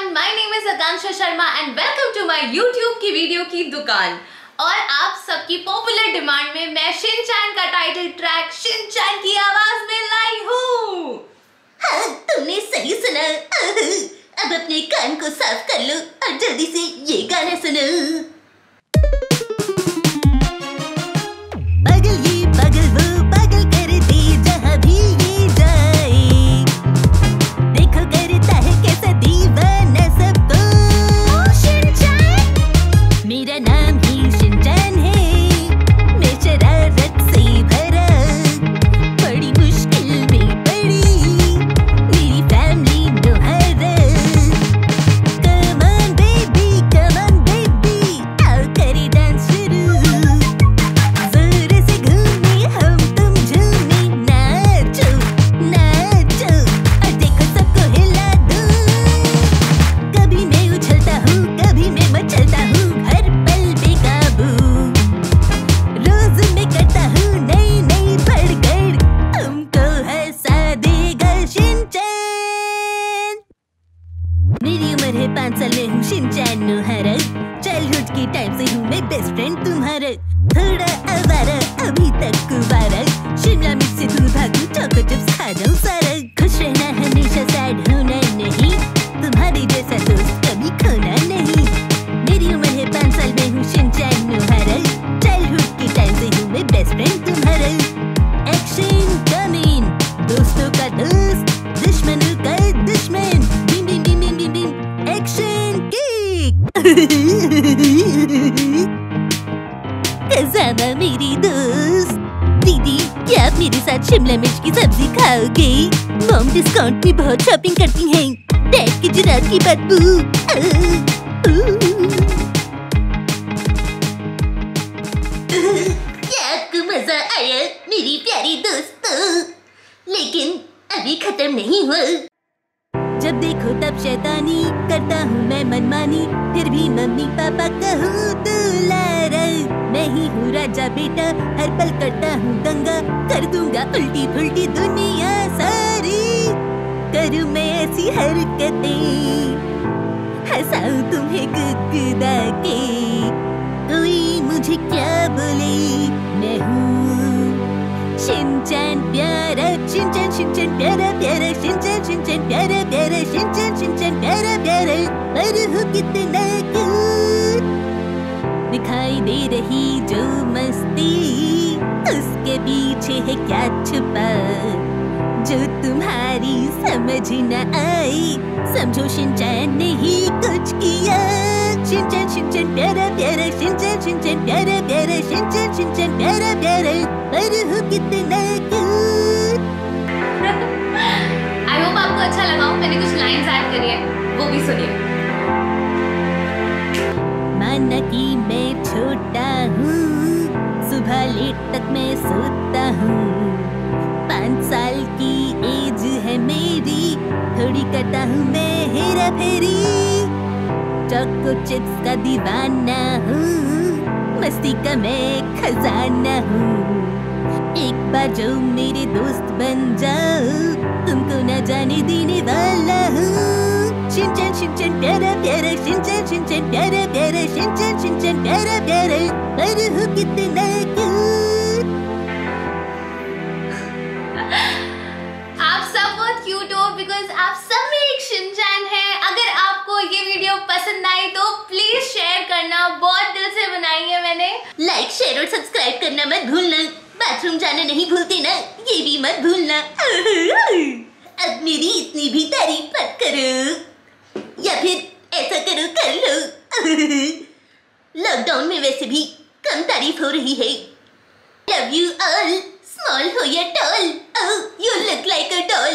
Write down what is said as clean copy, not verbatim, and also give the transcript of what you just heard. Shinchan, my name is Akanksha Sharma and welcome to my YouTube की video की दुकान। और आप सबकी पॉपुलर डिमांड में मैं शिनचैन का टाइटल ट्रैक शिनचैन की आवाज में लाई हूँ। हाँ, तुमने सही सुना। अब अपने कान को साफ कर लो और जल्दी से ये गाना सुनो। बगल ये बगल वो बगल कर दे जहाँ भी ये जाए। देखो करता है कैसा दीवाना सबको। ओ शिनचैन, मेरा नाम ही शिनचैन है। मैं शरारत से भरा, बड़ी मुश्किल में पड़ी, मेरी फैमिली दोहरा। कम ऑन बेबी आओ करें डांस शुरू। जोर से घूमे हम तुम झूमे, नाचो नाचो और देखो सबको हिला दूं। कभी मैं उछलता हूँ, कभी मैं मचलता हूँ, हर पल बेकाबू। रोज मैं करता हूँ नई नई भड़कड़, तुमको हंसा देगा शिनचैन। मेरी उम्र है 5 साल, मैं हूँ शिनचैन नुहारा। चाइल्डहुड की टाइम से हूँ मैं बेस्ट फ्रेंड तुम्हारा। थोड़ा आवारा अभी तक कुवारा, शिमला मिर्च से दूर भागू, चोको चिप्स खा जाऊँ सारा। खुश रहना हमेशा, सैड होना नहीं, तुम्हारे जैसा दोस्त कभी खोना नहीं। मेरी उम्र है 5 साल, मैं हूँ शिनचैन नुहारा। चाइल्डहुड की टाइम से हूँ मैं बेस्ट फ्रेंड तुम्हारा। एक्शन कमीन, दोस्तों का दोस्त, दुश्मनों का दुश्मन। बिम बिम बिम बिम बिम बिम, एक्शन किक। कज़ामा मेरी दोस्त दीदी, क्या आप मेरे साथ शिमला मिर्च की सब्जी खाओगे? मॉम डिस्काउंट में बहुत शॉपिंग करती हैं। डैड की जिराफ की बदबू। क्या आपको मजा आया मेरी प्यारी दोस्तों? लेकिन अभी खत्म नहीं हुआ। जब देखो तब शैतानी, करता हूँ मैं मनमानी, फिर भी मम्मी पापा कहूँ दुलारा। मैं ही हूँ राजा बेटा, हर पल करता हूँ दंगा, कर दूंगा उल्टी फुल्टी दुनिया सारी। करूँ मैं ऐसी हरकतें, हंसाऊँ तुम्हें गुदगुदा के, कोई मुझे क्या बोले। मैं हूँ शिनचैन प्यारा, शिनचैन शिनचैन प्यारा प्यारा, शिनचैन शिनचैन प्यारा प्यारा, शिनचैन शिनचैन प्यारा प्यारा। पर हूँ कितना दिखाई दे रही जो मस्ती, उसके पीछे है क्या छुपा जो तुम्हारी समझ न आई। समझो शिनचैन ने ही कुछ किया। शिनचैन शिनचैन प्यारा प्यारा, शिनचैन शिनचैन प्यारा प्यारा, शिनचैन शिनचैन प्यारा प्यारा। पर हूँ कितना क्यूट। आई होप आपको अच्छा लगा हो। मैंने कुछ लाइंस ऐड करी है, वो भी सुनिए। माना कि मैं छोटा हूँ, सुबह लेट तक मैं सोता हूँ। 5 साल की एज है मेरी, थोड़ी करता हूँ मैं हेरा फेरी। चोको चिप्स का दीवाना हूँ, मस्ती का मैं खजाना हूँ। एक बार जो मेरे दोस्त बन जाओ, तुमको न जाने देने वाला हूँ। शिनचैन शिनचैन प्यारा प्यारा, शिनचैन शिनचैन प्यारा प्यारा, शिनचैन शिनचैन प्यारा प्यारा। पर हूँ कितना क्यूट। आप सब बहुत क्यूट हो बिकॉज आप सब में एक शिनचैन है। अगर आपको ये वीडियो पसंद आई तो प्लीज शेयर करना, बहुत दिल से बनाई है मैंने। लाइक शेयर और सब्सक्राइब करना मत भूलना। बाथरूम जाना नहीं भूलते ना, ये भी मत भूलना। अब मेरी इतनी भी तारीफ मत करो, या फिर ऐसा करो कर लो। लॉकडाउन में वैसे भी कम तारीफ हो रही है। लव यू ऑल, स्मॉल हो या tall, you look like a doll.